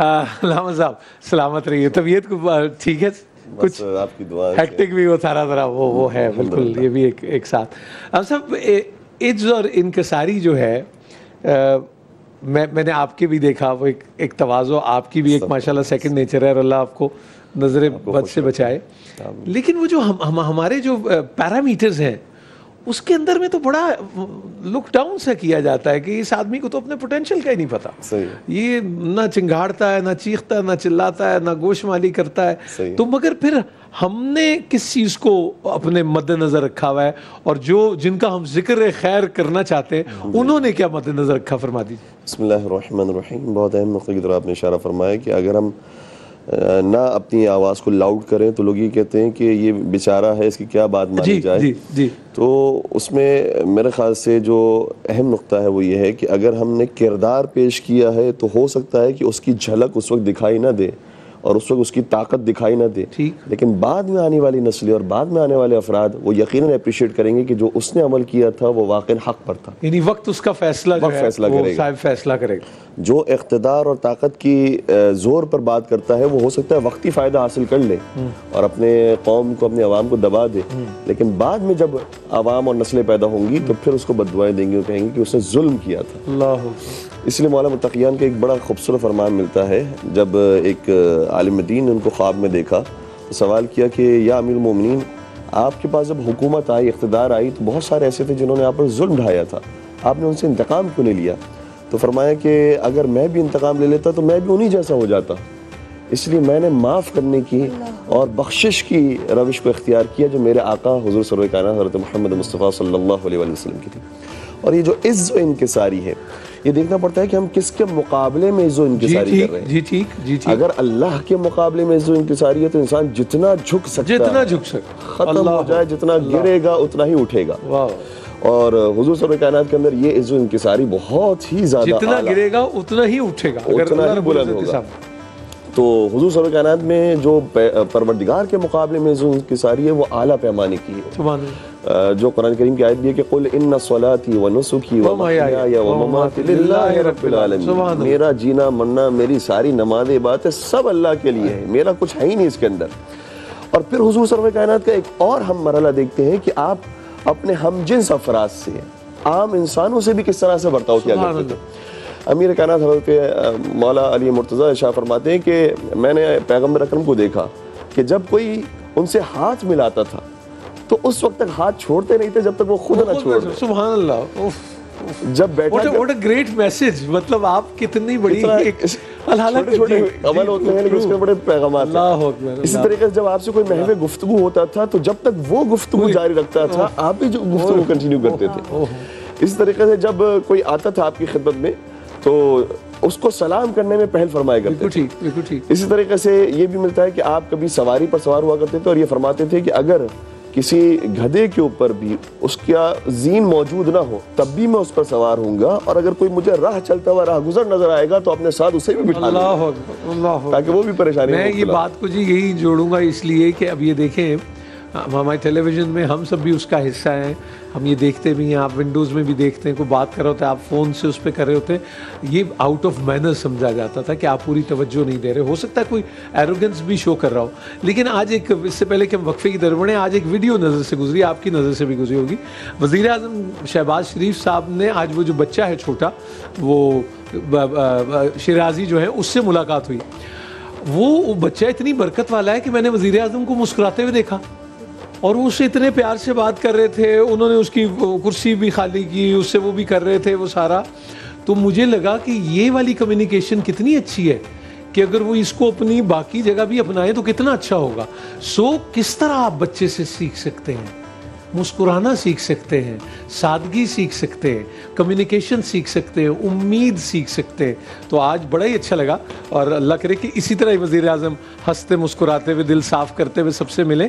लामा साहब सलामत रहिए, तबीयत ठीक है, कुछ आपकी दुआ है, हेक्टिक भी वो सारा जरा वो है बिल्कुल, ये भी एक साथ। अब सब इज्ज और इनकसारी जो है, मैंने आपके भी देखा वो एक तवाज़ो आपकी भी एक माशाल्लाह सेकंड नेचर है, और अल्लाह आपको नजर बद से बचाए। लेकिन वो जो हमारे जो पैरामीटर्स हैं उसके अंदर में तो बड़ा लुक डाउन सा किया जाता है कि इस आदमी को तो अपने पोटेंशियल का ही नहीं पता, ये ना चिंगाड़ता है, ना चीखता है, ना चिल्लाता है, ना गोशमाली करता है। तो मगर फिर हमने किस चीज़ को अपने मद्देनज़र रखा हुआ है, और जो जिनका हम जिक्र खैर करना चाहते हैं उन्होंने क्या मद्देनज़र रखा, फरमा दीजिए। बिस्मिल्लाहिर्रहमानिर्रहीम। बहुत अहम मुकद्दर आपने इशारा फरमाया कि अगर हम ना अपनी आवाज़ को लाउड करें तो लोग ये कहते हैं कि ये बेचारा है, इसकी क्या बात मानी जाए। जी, जी। तो उसमें मेरे ख्याल से जो अहम नुक्ता है वो ये है कि अगर हमने किरदार पेश किया है तो हो सकता है कि उसकी झलक उस वक्त दिखाई ना दे और उस वक्त उसकी ताकत दिखाई ना दे, लेकिन बाद में आने वाली नस्लें और बाद में आने वाले अफराद वो यकीनन अप्रिशिएट करेंगे कि जो उसने अमल किया था वो वाकई हक पर था। यानी वक्त उसका फैसला जो है, फैसला करेगा। जो इख्तिदार और ताकत की जोर पर बात करता है वो हो सकता है वक्ती फ़ायदा हासिल कर ले और अपने कौम को, अपने अवाम को दबा दे, लेकिन बाद में जब आवाम और नस्लें पैदा होंगी तो फिर उसको बददुआएं देंगे और कहेंगे कि उसने जुल्म किया था। इसलिए मौला मुत्तक़ियान का एक बड़ा खूबसूरत फरमान मिलता है, जब एक आलिम दीन ने उनको ख्वाब में देखा तो सवाल किया कि या अमीरुल मोमिनीन, आपके पास जब हुकूमत आई, इख्तिदार आई तो बहुत सारे ऐसे थे जिन्होंने आप पर जुल्म ढाया था, आपने उनसे इंतकाम क्यों नहीं लिया? तो फरमाया कि अगर मैं भी इंतकाम ले लेता तो मैं भी उन्हीं जैसा हो जाता, इसलिए मैंने माफ़ करने की और बख्शिश की रविश को इख्तियार किया जो मेरे आका हुज़ूर सरवर कायनात हज़रत मोहम्मद मुस्तफ़ा सल्लल्लाहु अलैहि वसल्लम की थी। और ये जो इज़्ज़ व इनकिसारी है, ये देखना पड़ता है कि हम किसके मुकाबले में इज़्ज़ व इनकिसारी कर रहे हैं। जी ठीक। अगर अल्लाह के मुकाबले में इज़्ज़ व इनकिसारी है तो इंसान जितना झुक सकता है, जितना झुक सकता, ख़त्म हो जाए, जितना गिरेगा उतना ही उठेगा। और हुजूर सल्लल्लाहु अलैहि कायनात के अंदर ये इज़्ज़ व इनकिसारी बहुत ही ज़्यादा, जितना गिरेगा उतना ही उठेगा, उतना ही बुलंद होगा। तो हुजूर सल्लल्लाहु अलैहि कायनात में जो परवरदिगार के मुकाबले में इज़्ज़ व इनकिसारी है वो आला पैमाने की है। जो कुरान करीम की आयत भी है कि कुल इन्ना सलाती व नुसुकी व महयाय व ममाती लिल्लाहि रब्बिल आलमीन, मेरा जीना मरना, मेरी सारी नमाज़ें बातें सब अल्लाह के लिए है, मेरा कुछ है ही नहीं इसके अंदर। और फिर हुजूर सल्लल्लाहु अलैहि कायनात का एक और हम मरहला देखते हैं कि आप अपने हमजिंस अफराद से, आम इंसानों से भी किस तरह से बर्ताव किया करते थे। अमीर कायनात हज़रत मौला अली मुर्तज़ा शाह फरमाते हैं कि मैंने पैगम्बर अकरम को देखा कि जब कोई उनसे हाथ मिलाता था तो उस वक्त तक हाथ छोड़ते नहीं थे जब तक वो खुद ना छोड़ दे। सुभान अल्लाह, जब बैठा, व्हाट अ ग्रेट मैसेज। मतलब आप कितनी बड़ी छोटे-छोटे अमल होते हैं लेकिन उसके बड़े पैगाम हैं। इसी तरीके से जब आपसे कोई महवे गुफ्तगू होता था तो जब तक वो गुफ्तगू जारी रखता था आप भी जो गुफ्तगू कंटिन्यू करते थे। इस तरीके से जब कोई आता था आपकी खिदमत में तो उसको सलाम करने में पहल फरमाया करते थे। बिल्कुल ठीक। इसी तरीके से ये भी मिलता है कि आप कभी सवारी पर सवार हुआ करते थे और ये फरमाते थे कि अगर किसी गधे के ऊपर भी उसका जीन मौजूद ना हो तब भी मैं उस पर सवार होऊंगा, और अगर कोई मुझे राह चलता हुआ राह गुजर नजर आएगा तो अपने साथ उसे भी बिठा लूंगा ताकि वो भी परेशानी ना हो। मैं ये बात को जी यही जोड़ूंगा इसलिए कि अब ये देखें हमारे टेलीविज़न में हम सब भी उसका हिस्सा हैं, हम ये देखते भी हैं, आप विंडोज़ में भी देखते हैं, कोई बात कर रहा होता है आप फ़ोन से उस पर कर रहे होते हैं, ये आउट ऑफ मैनर्स समझा जाता था कि आप पूरी तवज्जो नहीं दे रहे, हो सकता है कोई एरोगेंस भी शो कर रहा हो। लेकिन आज एक, इससे पहले कि हम वक्फे की दर बढ़ें, आज एक वीडियो नज़र से गुजरी, आपकी नज़र से भी गुजरी होगी। वज़ीर आज़म शहबाज शरीफ साहब ने आज वो जो बच्चा है छोटा, वो शिराजी जो है, उससे मुलाकात हुई। वो बच्चा इतनी बरकत वाला है कि मैंने वज़ीर आज़म को मुस्कुराते हुए देखा और वो उससे इतने प्यार से बात कर रहे थे, उन्होंने उसकी कुर्सी भी खाली की, उससे वो भी कर रहे थे वो सारा। तो मुझे लगा कि ये वाली कम्युनिकेशन कितनी अच्छी है कि अगर वो इसको अपनी बाकी जगह भी अपनाएं तो कितना अच्छा होगा। किस तरह आप बच्चे से सीख सकते हैं, मुस्कुराना सीख सकते हैं, सादगी सीख सकते हैं, कम्युनिकेशन सीख सकते हैं, उम्मीद सीख सकते हैं। तो आज बड़ा ही अच्छा लगा और अल्लाह करे कि इसी तरह ही वज़ीर आज़म हंसते मुस्कुराते हुए, दिल साफ़ करते हुए सबसे मिलें।